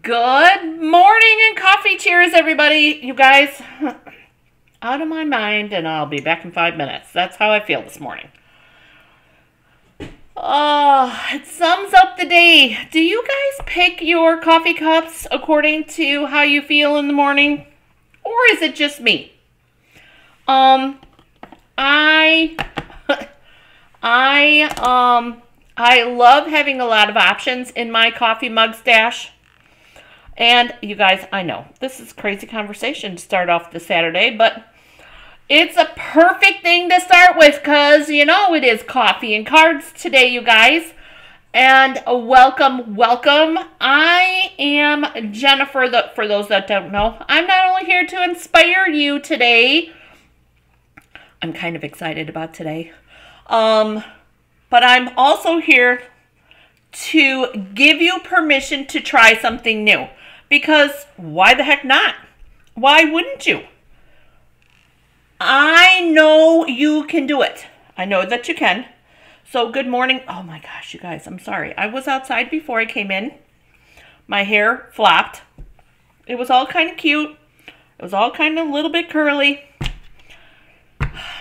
Good morning and coffee cheers, everybody. You guys, out of my mind, and I'll be back in 5 minutes. That's how I feel this morning. Oh, it sums up the day. Do you guys pick your coffee cups according to how you feel in the morning? Or is it just me? I love having a lot of options in my coffee mug stash. And you guys, I know this is a crazy conversation to start off this Saturday, but it's a perfect thing to start with because, you know, it is coffee and cards today, you guys. And welcome, welcome. I am Jennifer, for those that don't know. I'm not only here to inspire you today. I'm kind of excited about today. But I'm also here to give you permission to try something new. Because why the heck not? Why wouldn't you? I know you can do it. I know that you can. So good morning. Oh my gosh, you guys, I'm sorry. I was outside before I came in. My hair flopped. It was all kind of cute. It was all kind of a little bit curly.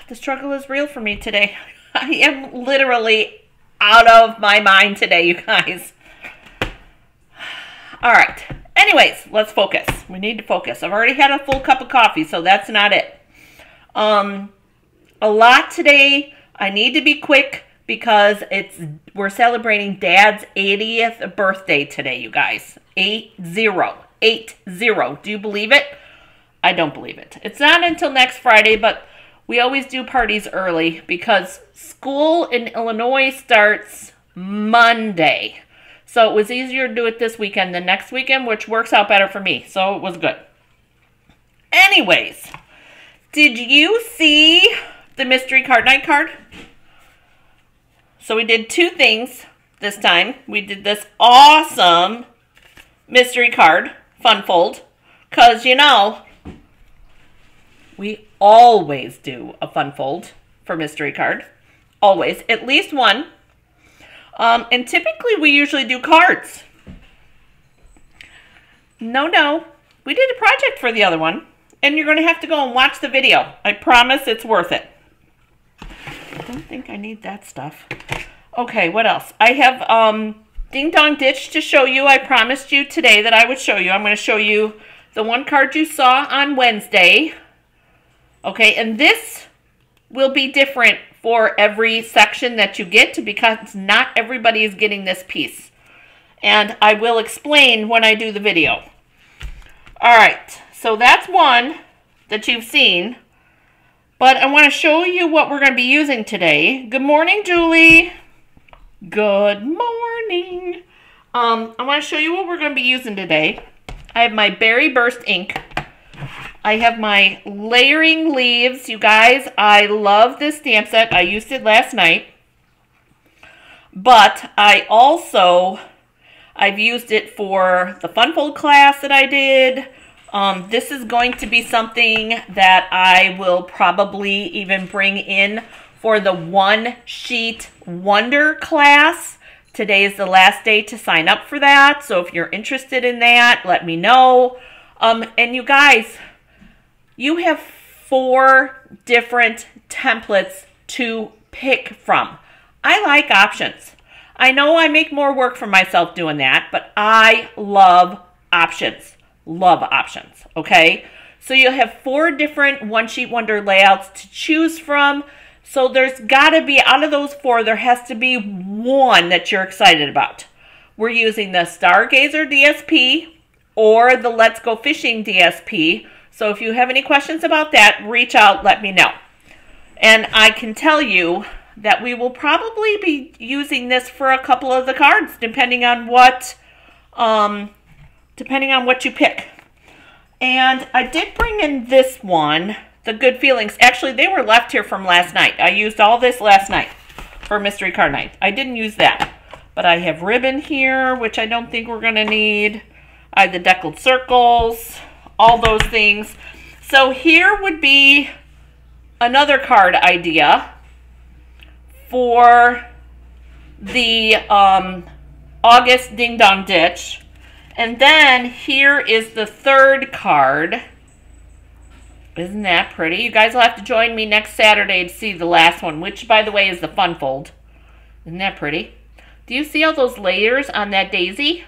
The struggle is real for me today. I am literally out of my mind today, you guys. All right. Anyways, let's focus. We need to focus. I've already had a full cup of coffee, so that's not it. A lot today. I need to be quick because we're celebrating Dad's 80th birthday today, you guys. 80. 80. Do you believe it? I don't believe it. It's not until next Friday, but we always do parties early because school in Illinois starts Monday. So it was easier to do it this weekend than next weekend, which works out better for me. So it was good. Anyways, did you see the mystery card night card? So we did two things this time. We did this awesome mystery card, fun fold, because, you know, we always do a fun fold for mystery card. Always. At least one. And typically we usually do cards. No. We did a project for the other one. And you're going to have to go and watch the video. I promise it's worth it. I don't think I need that stuff. Okay, what else? I have Ding Dong Ditch to show you. I promised you today that I would show you. I'm going to show you the one card you saw on Wednesday. Okay, and this will be different for every section that you get because not everybody is getting this piece. And I will explain when I do the video. All right. So that's one that you've seen, but I want to show you what we're going to be using today. Good morning, Julie. Good morning. I want to show you what we're going to be using today. I have my Berry Burst ink. I have my layering leaves. You guys, I love this stamp set. I used it last night, but I've used it for the Funfold class that I did. This is going to be something that I will probably even bring in for the One Sheet Wonder class. Today is the last day to sign up for that. So if you're interested in that, let me know. And you guys, you have 4 different templates to pick from. I like options. I know I make more work for myself doing that, but I love options. Love options, okay? So you'll have 4 different One Sheet Wonder layouts to choose from. So there's got to be, out of those 4, there has to be one that you're excited about. We're using the Stargazer DSP or the Let's Go Fishing DSP. So if you have any questions about that, reach out, let me know. And I can tell you that we will probably be using this for a couple of the cards, depending on what you pick. And I did bring in this one, the Good Feelings. Actually, they were left here from last night. I used all this last night for Mystery Card Night. I didn't use that. But I have ribbon here, which I don't think we're going to need. I have the deckled circles, all those things. So here would be another card idea for the August Ding Dong Ditch. And then here is the third card. Isn't that pretty? You guys will have to join me next Saturday to see the last one, which, by the way, is the fun fold. Isn't that pretty? Do you see all those layers on that daisy?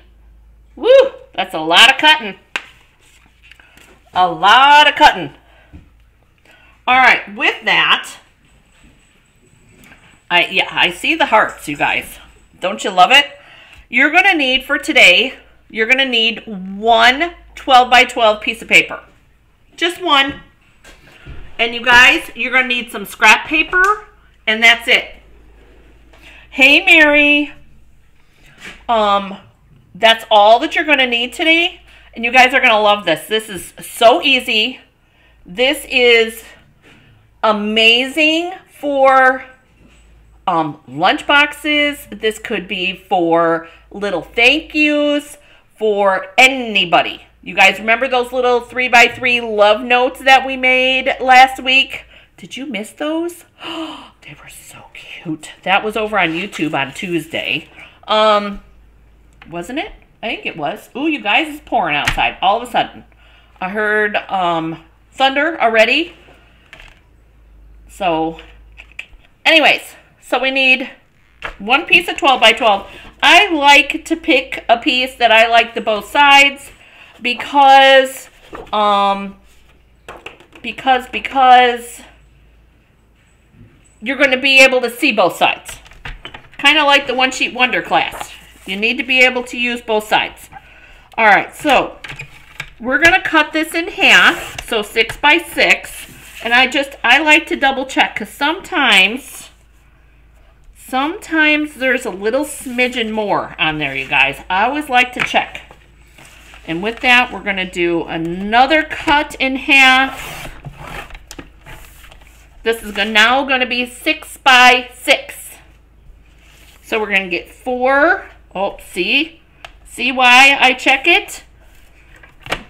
Woo! That's a lot of cutting. A lot of cutting. All right, with that, I see the hearts, you guys. Don't you love it? You're going to need, for today, you're going to need one 12 by 12 piece of paper. Just one. And you guys, you're going to need some scrap paper, and that's it. Hey, Mary. That's all that you're going to need today. And you guys are going to love this. This is so easy. This is amazing for lunch boxes. This could be for little thank yous for anybody. You guys remember those little 3x3 love notes that we made last week? Did you miss those? They were so cute. That was over on YouTube on Tuesday. Wasn't it? I think it was. Ooh, you guys, it's pouring outside all of a sudden. I heard thunder already. So anyways, so we need one piece of 12 by 12. I like to pick a piece that I like the both sides because you're going to be able to see both sides. Kind of like the One Sheet Wonder class. You need to be able to use both sides. All right, so we're going to cut this in half, so 6 by 6. And I like to double check because sometimes there's a little smidgen more on there, you guys. I always like to check. And with that, we're going to do another cut in half. This is now going to be 6 by 6. So we're going to get 4. Oh, see? See why I check it?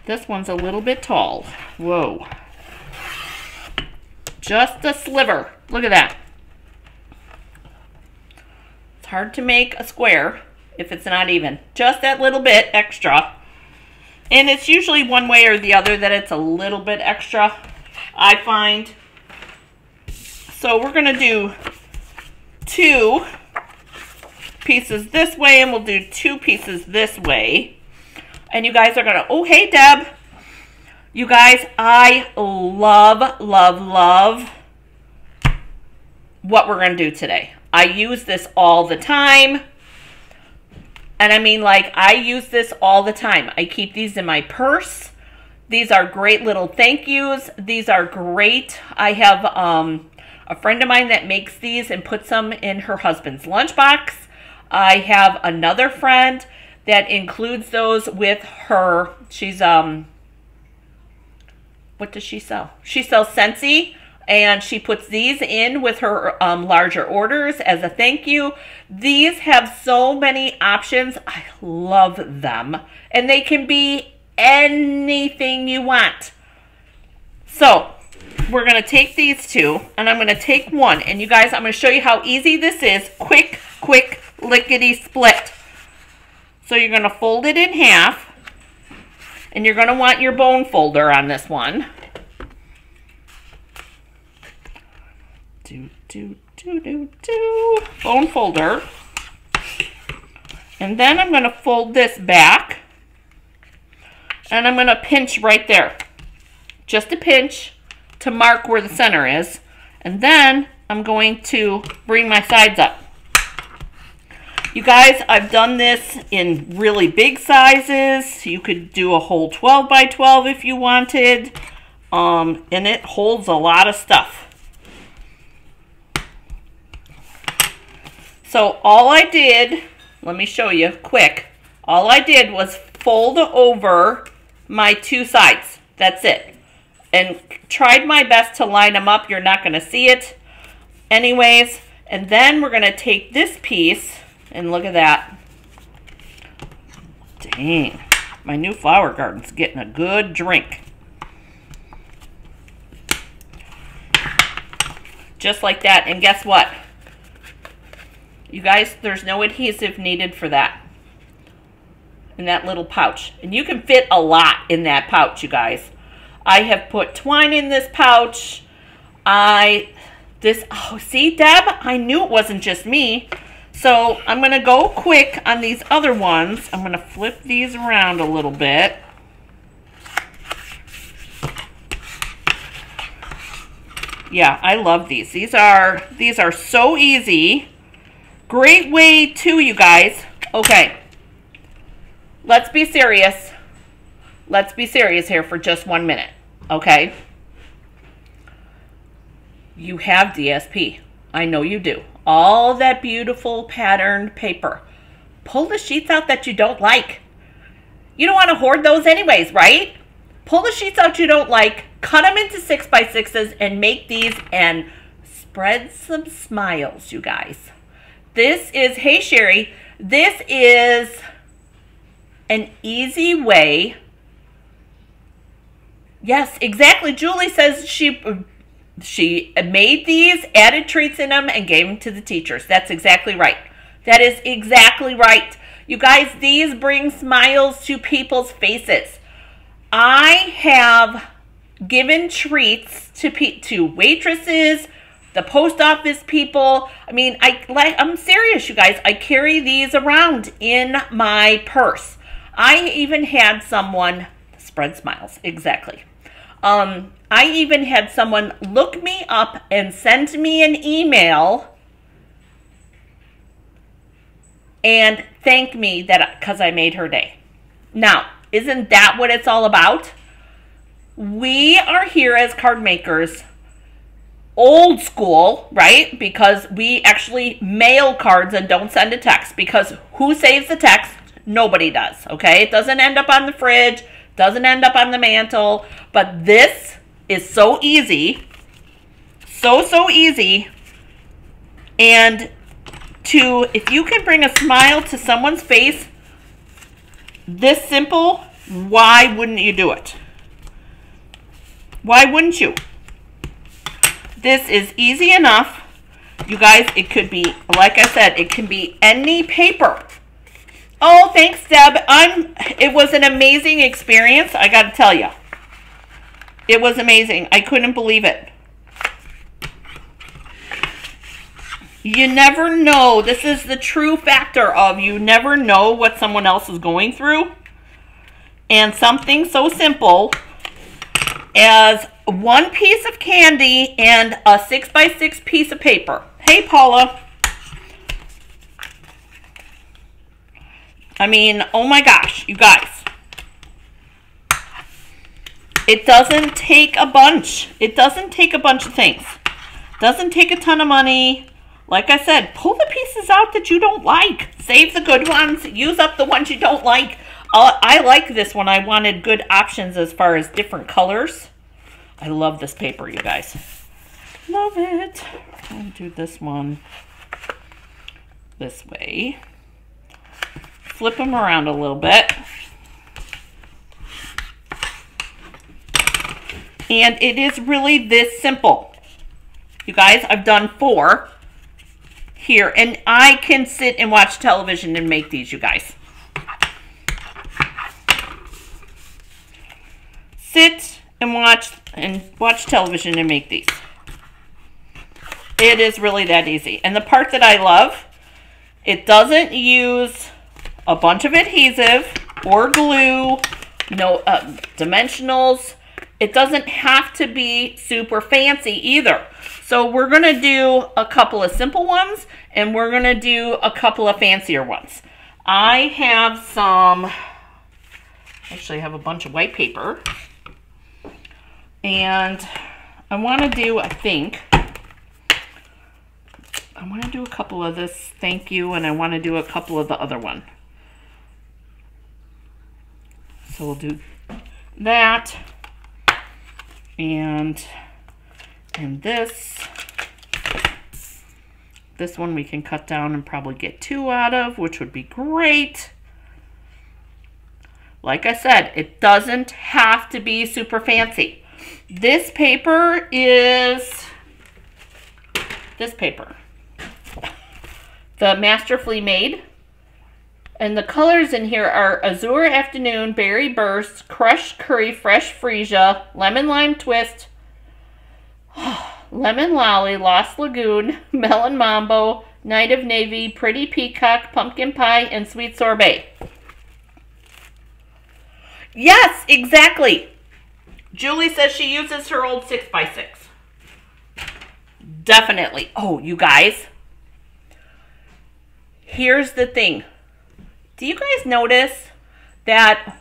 This one's a little bit tall. Whoa. Just a sliver. Look at that. It's hard to make a square if it's not even. Just that little bit extra. And it's usually one way or the other that it's a little bit extra, I find. So we're going to do 2 pieces this way, and we'll do 2 pieces this way. And you guys are going to, oh, hey, Deb. You guys, I love, love, love what we're going to do today. I use this all the time. And I mean, like, I use this all the time. I keep these in my purse. These are great little thank yous. These are great. I have a friend of mine that makes these and puts them in her husband's lunchbox. I have another friend that includes those with her. She's, what does she sell? She sells Scentsy. And she puts these in with her larger orders as a thank you. These have so many options. I love them. And they can be anything you want. So we're going to take these 2. And I'm going to take 1. And you guys, I'm going to show you how easy this is. Quick, quick, lickety split. So you're going to fold it in half. And you're going to want your bone folder on this one. Bone folder. And then I'm going to fold this back. And I'm going to pinch right there. Just a pinch to mark where the center is. And then I'm going to bring my sides up. You guys, I've done this in really big sizes. You could do a whole 12 by 12 if you wanted. And it holds a lot of stuff. So all I did, let me show you quick, all I did was fold over my 2 sides. That's it. And tried my best to line them up. You're not going to see it anyways. And then we're going to take this piece and look at that. Dang, my new flower garden's getting a good drink. Just like that. And guess what? You guys, there's no adhesive needed for that. in that little pouch. And you can fit a lot in that pouch, you guys. I have put twine in this pouch. Oh, see, Deb? I knew it wasn't just me. So I'm going to go quick on these other ones. I'm going to flip these around a little bit. Yeah, I love these. These are so easy. Great way too, you guys. Okay. Let's be serious. Let's be serious here for just 1 minute. Okay? You have DSP. I know you do. All that beautiful patterned paper. Pull the sheets out that you don't like. You don't want to hoard those anyways, right? Pull the sheets out you don't like, cut them into 6x6s and make these and spread some smiles, you guys. This is, hey Sherry, this is an easy way. Yes, exactly. Julie says she made these, added treats in them, and gave them to the teachers. That's exactly right. That is exactly right. You guys, these bring smiles to people's faces. I have given treats to waitresses, the post office people. I mean, I'm serious, you guys. I carry these around in my purse. I even had someone spread smiles, exactly. I even had someone look me up and send me an email and thank me because I made her day. Now, isn't that what it's all about? We are here as card makers, old school, right? Because we actually mail cards and don't send a text, because who saves the text? Nobody does, okay? It doesn't end up on the fridge, doesn't end up on the mantle, but this is so easy, so easy. And if you can bring a smile to someone's face, this simple, why wouldn't you do it? Why wouldn't you? This is easy enough, you guys. It could be, like I said, it can be any paper. Oh, thanks, Deb. It was an amazing experience, I gotta tell you. It was amazing. I couldn't believe it. You never know. This is the true factor of you never know what someone else is going through. And something so simple as one piece of candy and a 6x6 piece of paper. Hey, Paula. I mean, oh my gosh, you guys. It doesn't take a bunch. It doesn't take a bunch of things. Doesn't take a ton of money. Like I said, pull the pieces out that you don't like. Save the good ones. Use up the ones you don't like. I like this one. I wanted good options as far as different colors. I love this paper, you guys. Love it. I'll do this one this way. Flip them around a little bit. And it is really this simple. You guys, I've done 4. Here, and I can sit and watch television and make these, you guys. Sit and watch television and make these. It is really that easy. And the part that I love, it doesn't use a bunch of adhesive or glue, no dimensionals. It doesn't have to be super fancy either. So we're going to do a couple of simple ones, and we're going to do a couple of fancier ones. I have some, actually I have a bunch of white paper. And I want to do, I want to do a couple of this thank you, and I want to do a couple of the other one. So we'll do that. And this one we can cut down and probably get 2 out of, which would be great. Like I said, it doesn't have to be super fancy. This paper, the Masterfully Made And the colors in here are Azure Afternoon, Berry Burst, Crushed Curry, Fresh Freesia, Lemon Lime Twist, Lemon Lolly, Lost Lagoon, Melon Mambo, Night of Navy, Pretty Peacock, Pumpkin Pie, and Sweet Sorbet. Yes, exactly. Julie says she uses her old 6x6. Definitely. Oh, you guys. Here's the thing. Do you guys notice that,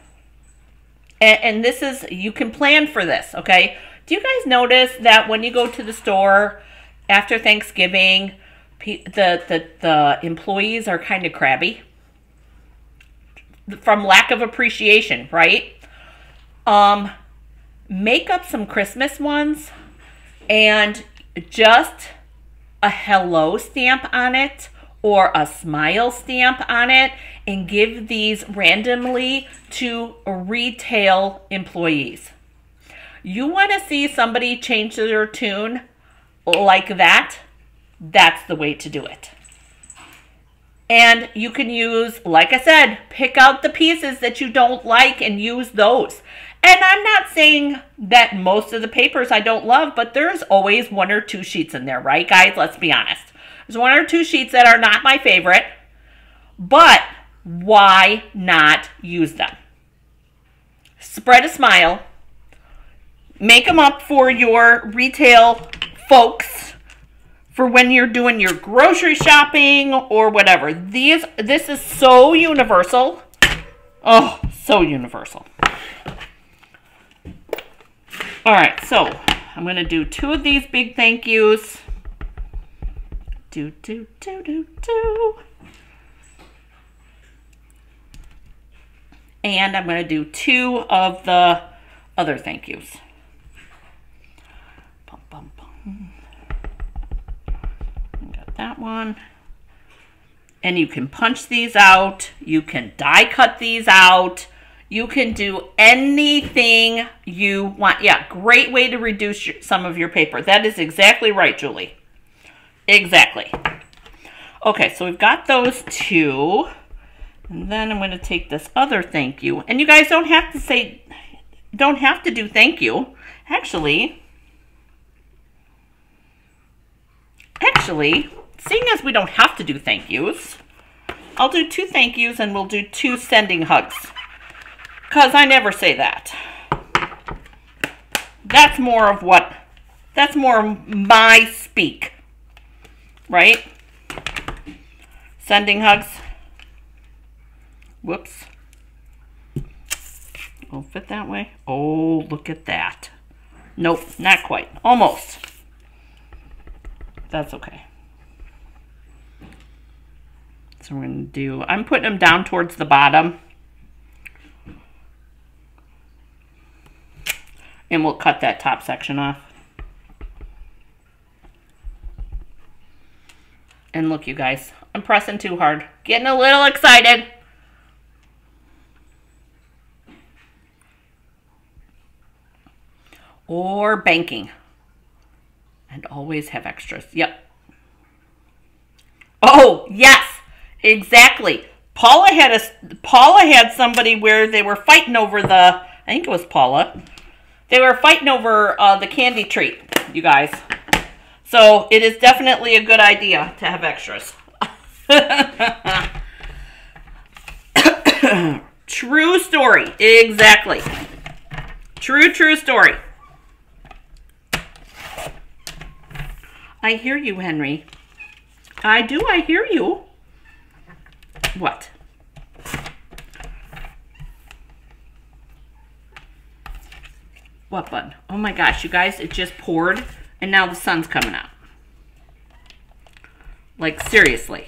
and this is, you can plan for this, okay? Do you guys notice that when you go to the store after Thanksgiving, the employees are kind of crabby from lack of appreciation, right? Make up some Christmas ones and just a hello stamp on it or a smile stamp on it and give these randomly to retail employees. You want to see somebody change their tune like that? That's the way to do it. And you can use, like I said, pick out the pieces that you don't like and use those. And I'm not saying that most of the papers I don't love, but there's always one or two sheets in there, right, guys? Let's be honest. There's one or two sheets that are not my favorite, but why not use them? Spread a smile. Make them up for your retail folks for when you're doing your grocery shopping or whatever. This is so universal. Oh, so universal. All right, so I'm going to do two of these big thank yous. Do, do, do, do, do. And I'm going to do two of the other thank yous. Got that one. And you can punch these out. You can die cut these out. You can do anything you want. Yeah, great way to reduce some of your paper. That is exactly right, Julie. Exactly. Okay, so we've got those two. And then I'm going to take this other thank you. And you guys don't have to say, don't have to do thank you. Actually, seeing as we don't have to do thank yous, I'll do two thank yous and we'll do two sending hugs. Because I never say that. That's more of my speak. Right? Sending hugs. Whoops. Won't fit that way. Oh, look at that. Nope, not quite. Almost. That's okay. So we're going to do, I'm putting them down towards the bottom. And we'll cut that top section off. And look, you guys, I'm pressing too hard. Getting a little excited. Or banking. And always have extras. Yep. Oh, yes. Exactly. Paula had somebody where they were fighting over the, I think it was Paula. They were fighting over the candy treat, you guys. So it is definitely a good idea to have extras. True story. Exactly. True story. I hear you, Henry. I hear you. What? What button? Oh my gosh, you guys, it just poured and now the sun's coming out. Like, seriously.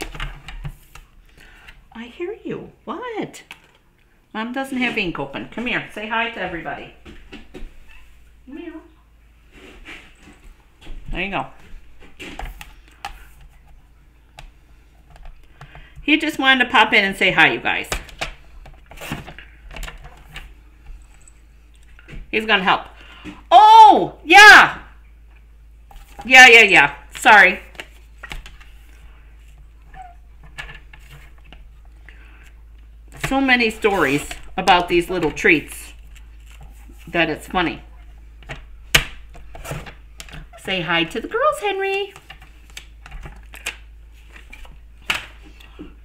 I hear you. What? Mom doesn't have ink open. Come here, say hi to everybody. Come here. There you go. He just wanted to pop in and say hi, you guys. He's gonna help. Oh, yeah. Yeah. Sorry. so many stories about these little treats that it's funny. Say hi to the girls, Henry.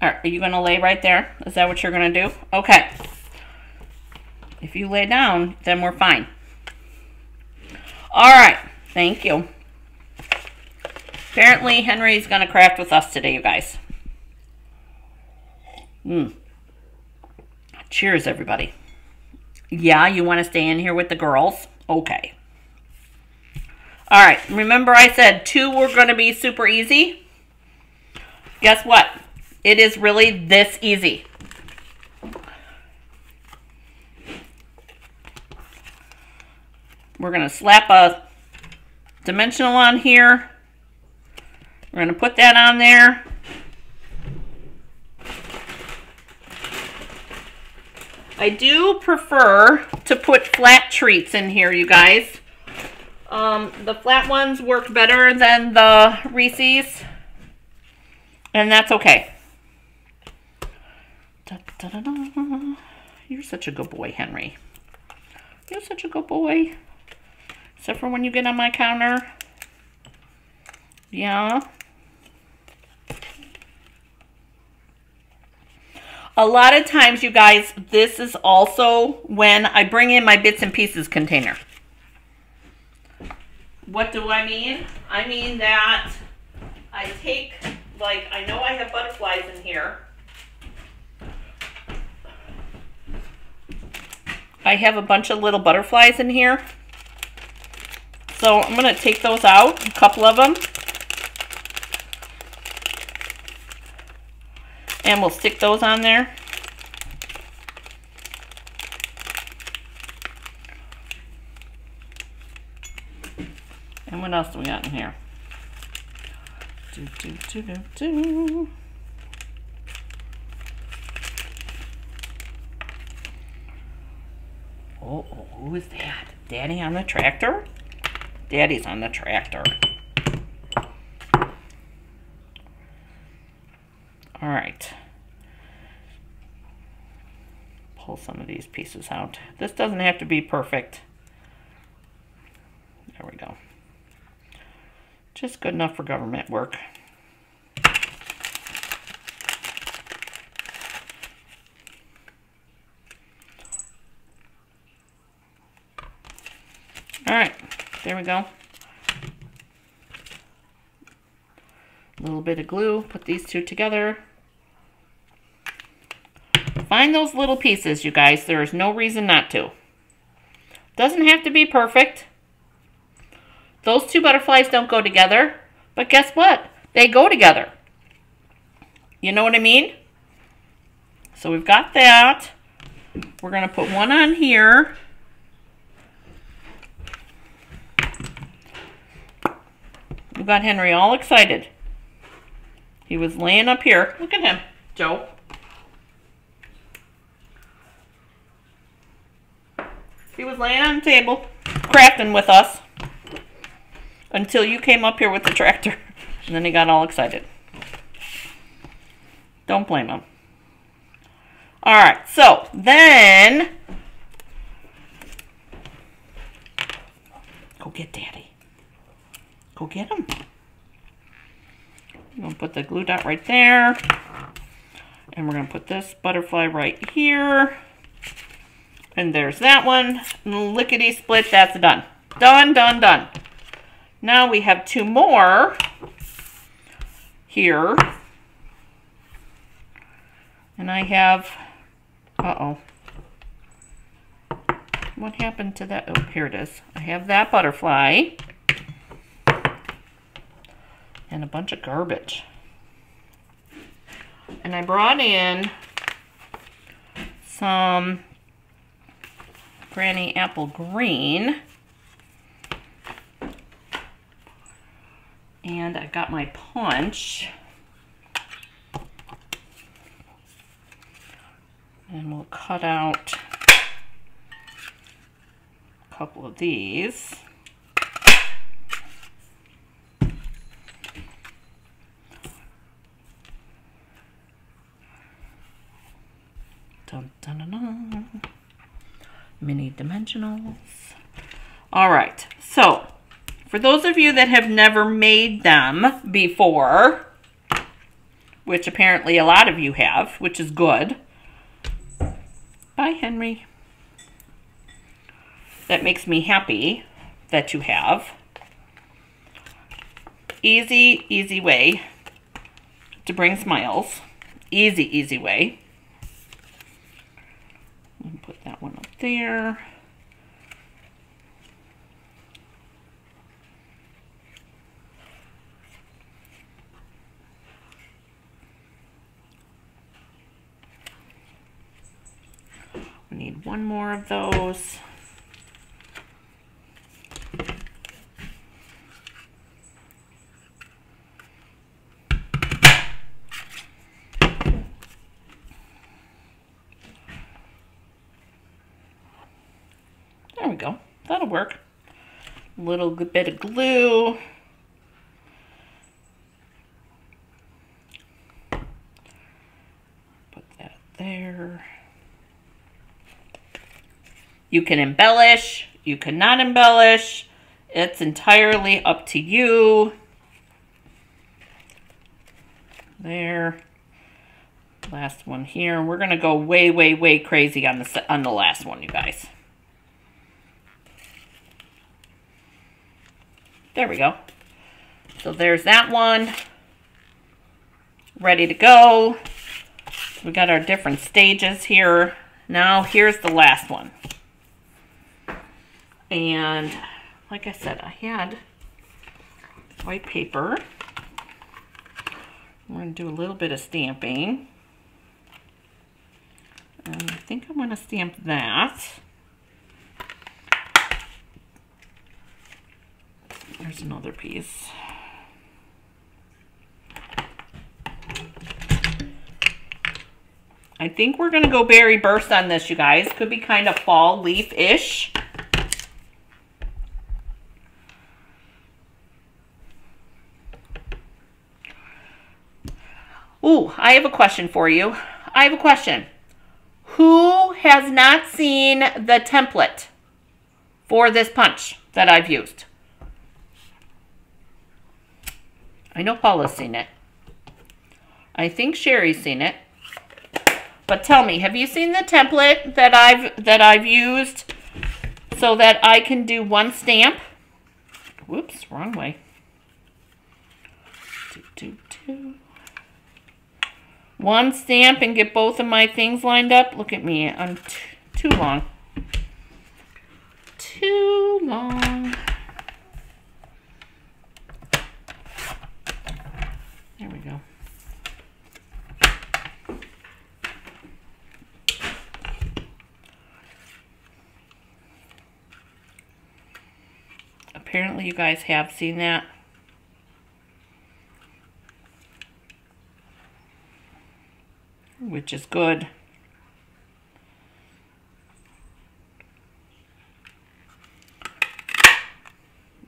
All right, are you going to lay right there? Is that what you're going to do? Okay. If you lay down, then we're fine. All right. Thank you. Apparently, Henry's going to craft with us today, you guys. Cheers, everybody. Yeah, you want to stay in here with the girls? Okay. All right. Remember I said 2 were going to be super easy? Guess what? It is really this easy. We're going to slap a dimensional on here. We're going to put that on there. I do prefer to put flat treats in here, you guys. The flat ones work better than the Reese's. And that's okay. Da, da, da, da. You're such a good boy, Henry. You're such a good boy. Except for when you get on my counter. Yeah. A lot of times, you guys, this is also when I bring in my bits and pieces container. What do I mean? I mean that I take, like, I know I have butterflies in here. I have a bunch of little butterflies in here. So I'm going to take those out, a couple of them. And we'll stick those on there. And what else do we got in here? Do, do, do, do, do. Oh, who is that? Daddy on the tractor? Daddy's on the tractor. All right. Pull some of these pieces out. This doesn't have to be perfect. There we go. Just good enough for government work. All right. There we go. A little bit of glue. Put these two together. Find those little pieces, you guys. There is no reason not to. Doesn't have to be perfect. Those two butterflies don't go together. But guess what? They go together. You know what I mean? So we've got that. We're going to put one on here. We got Henry all excited. He was laying up here. Look at him, Joe. He was laying on the table, crafting with us, until you came up here with the tractor. And then he got all excited. Don't blame him. All right, so then... Go get Daddy. Go get them. I'm going to put the glue dot right there. And we're going to put this butterfly right here. And there's that one. Lickety split. That's done. Done, done, done. Now we have 2 more here. And I have... Uh-oh. What happened to that? Oh, here it is. I have that butterfly. And a bunch of garbage. And I brought in some Granny Apple Green. And I got my punch. And we'll cut out a couple of these. Dun, dun, dun, dun. Mini dimensionals. All right, so for those of you that have never made them before, which apparently a lot of you have, which is good. Bye, Henry. That makes me happy that you have. Easy, easy way to bring smiles. Easy, easy way. Let me put that one up there. We need one more of those. There we go. That'll work. A little bit of glue. Put that there. You can embellish. You cannot embellish. It's entirely up to you. There. Last one here. We're gonna go way, way, way crazy on the last one, you guys. There we go. So there's that one ready to go. We got our different stages here. Now here's the last one. And like I said, I had white paper. I'm going to do a little bit of stamping. And I think I'm going to stamp that. There's another piece. I think we're going to go berry burst on this, you guys. Could be kind of fall leaf-ish. Ooh, I have a question for you. I have a question. Who has not seen the template for this punch that I've used? I know Paula's seen it. I think Sherry's seen it. But tell me, have you seen the template that I've used so that I can do one stamp? Whoops, wrong way. One stamp and get both of my things lined up. Look at me. I'm too long. Too long. There we go. Apparently you guys have seen that. Which is good.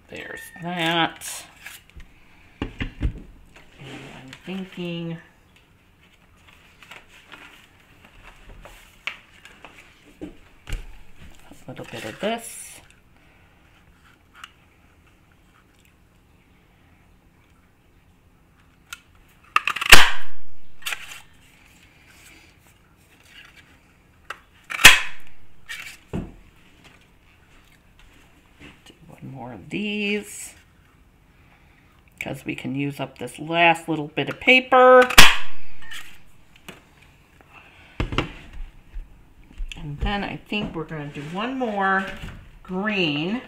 There's that. Thinking a little bit of this. Do one more of these. Because we can use up this last little bit of paper. And then I think we're going to do one more green.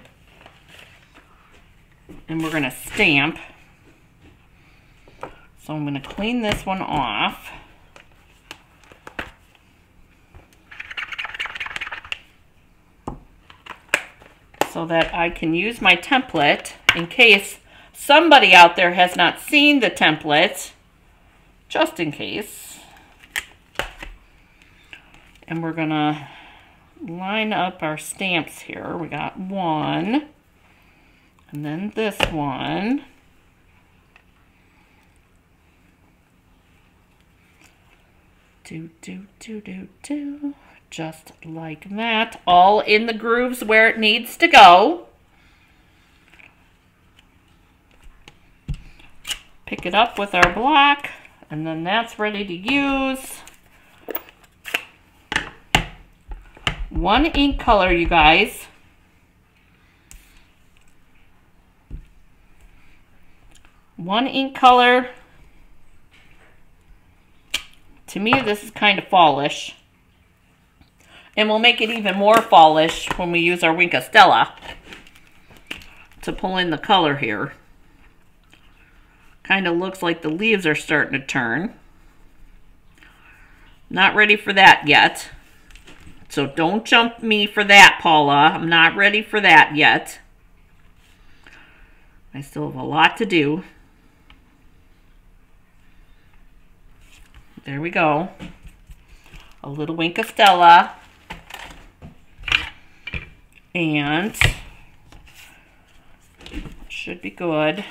And we're going to stamp. So I'm going to clean this one off. So that I can use my template in case somebody out there has not seen the template, just in case. And we're gonna line up our stamps here. We got one, and then this one. do, do, do, do, do. Just like that, all in the grooves where it needs to go. Pick it up with our block, and then that's ready to use. One ink color, you guys. One ink color. To me, this is kind of fallish. And we'll make it even more fallish when we use our Wink Estella to pull in the color here. Kind of looks like the leaves are starting to turn. Not ready for that yet. So don't jump me for that, Paula. I'm not ready for that yet. I still have a lot to do. There we go. A little Wink Estella. And should be good.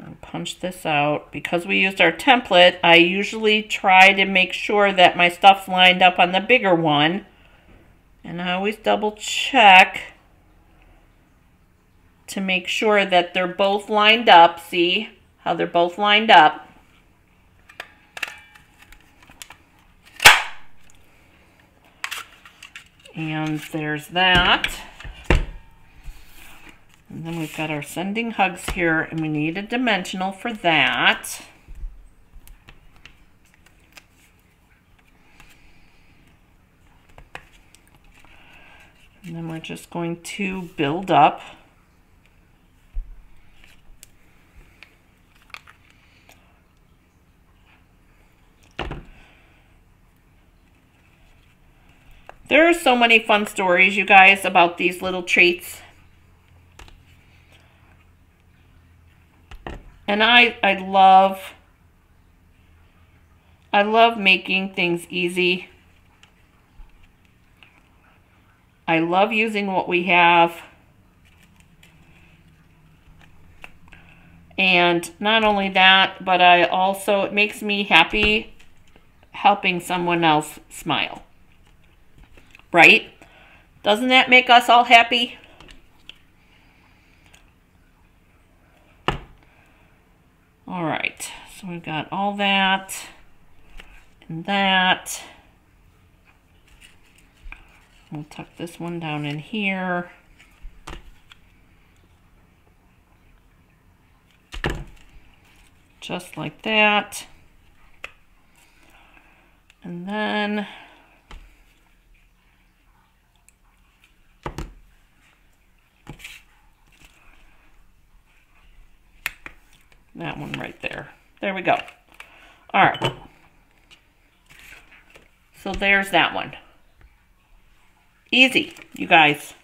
I'll punch this out. Because we used our template, I usually try to make sure that my stuff's lined up on the bigger one. And I always double check to make sure that they're both lined up. See how they're both lined up? And there's that. And then we've got our sending hugs here, and we need a dimensional for that. And then we're just going to build up. There are so many fun stories, you guys, about these little treats. And I love making things easy. I love using what we have. And not only that, but I also, it makes me happy helping someone else smile. Right? Doesn't that make us all happy? All right, so we've got all that and that. We'll tuck this one down in here. Just like that. And then that one right there. There we go. All right. So there's that one. Easy, you guys.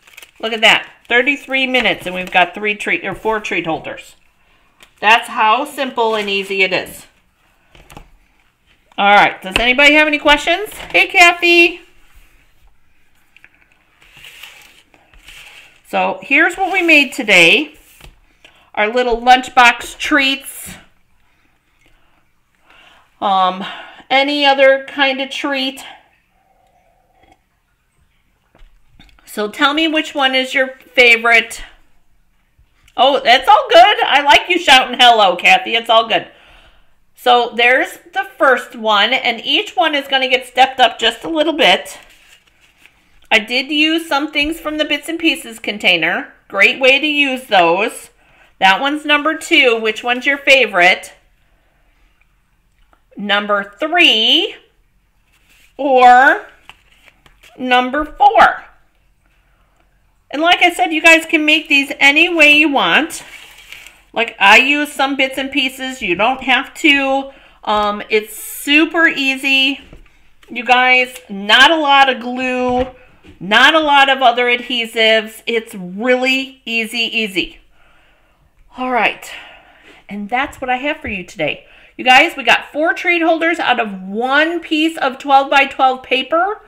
Look at that. 33 minutes and we've got four treat holders. That's how simple and easy it is. All right. Does anybody have any questions? Hey, Kathy. So here's what we made today. Our little lunchbox treats. Any other kind of treat. So tell me which one is your favorite. Oh, that's all good. I like you shouting hello, Kathy. It's all good. So there's the first one. And each one is going to get stepped up just a little bit. I did use some things from the Bits and Pieces container. Great way to use those. That one's number 2. Which one's your favorite? Number 3 or number 4? And like I said, you guys can make these any way you want. Like I use some bits and pieces. You don't have to. It's super easy. You guys, not a lot of glue, not a lot of other adhesives. It's really easy. All right, and that's what I have for you today. You guys, we got 4 treat holders out of one piece of 12 by 12 paper.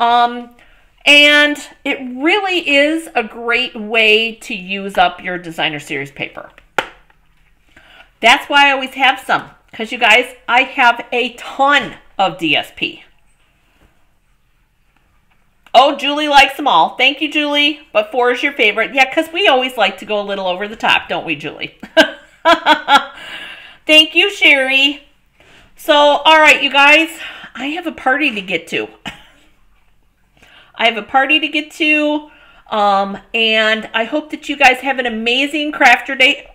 And it really is a great way to use up your Designer Series paper. That's why I always have some. Because you guys, I have a ton of DSP. Oh, Julie likes them all. Thank you, Julie. But 4 is your favorite. Yeah, because we always like to go a little over the top, don't we, Julie? Thank you, Sherry. So, all right, you guys, I have a party to get to. I have a party to get to, and I hope that you guys have an amazing crafter day.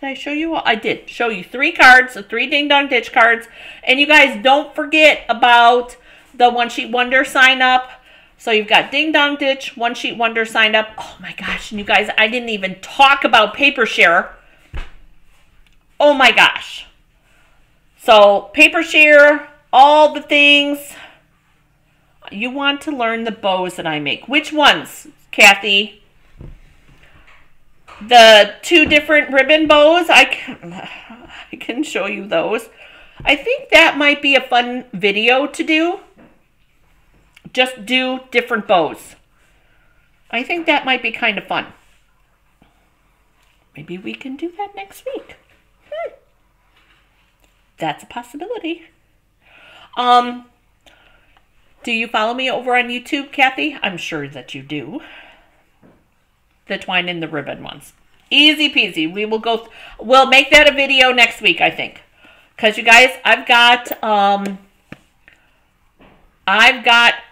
Did I show you all? I did show you 3 cards, so 3 Ding Dong Ditch cards. And you guys, don't forget about the One Sheet Wonder sign up. So you've got Ding Dong Ditch, One Sheet Wonder signed up. Oh my gosh, and you guys, I didn't even talk about Paper Share. Oh my gosh. So Paper Share, all the things. You want to learn the bows that I make. Which ones, Kathy? The 2 different ribbon bows. I can show you those. I think that might be a fun video to do. Just do different bows. I think that might be kind of fun. Maybe we can do that next week. That's a possibility. Do you follow me over on YouTube, Kathy? I'm sure that you do. The twine and the ribbon ones. Easy peasy. We will go. We'll make that a video next week, I think. Because you guys, I've got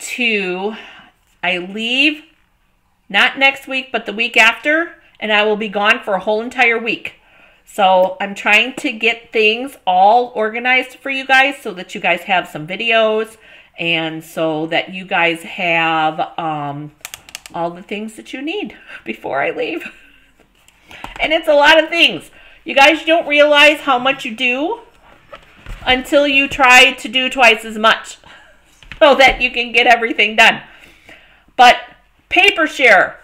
to, I leave not next week, but the week after, and I will be gone for a whole entire week. So I'm trying to get things all organized for you guys so that you guys have some videos and so that you guys have all the things that you need before I leave. And it's a lot of things. You guys don't realize how much you do until you try to do twice as much, so that you can get everything done. But Paper Share,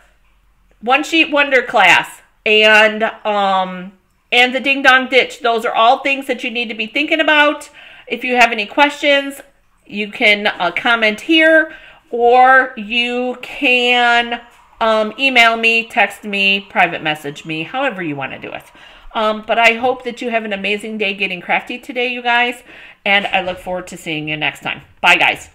One Sheet Wonder class, and the Ding Dong Ditch, those are all things that you need to be thinking about. If you have any questions, you can comment here, or you can email me, text me, private message me, however you want to do it. But I hope that you have an amazing day getting crafty today, you guys, and I look forward to seeing you next time. Bye, guys.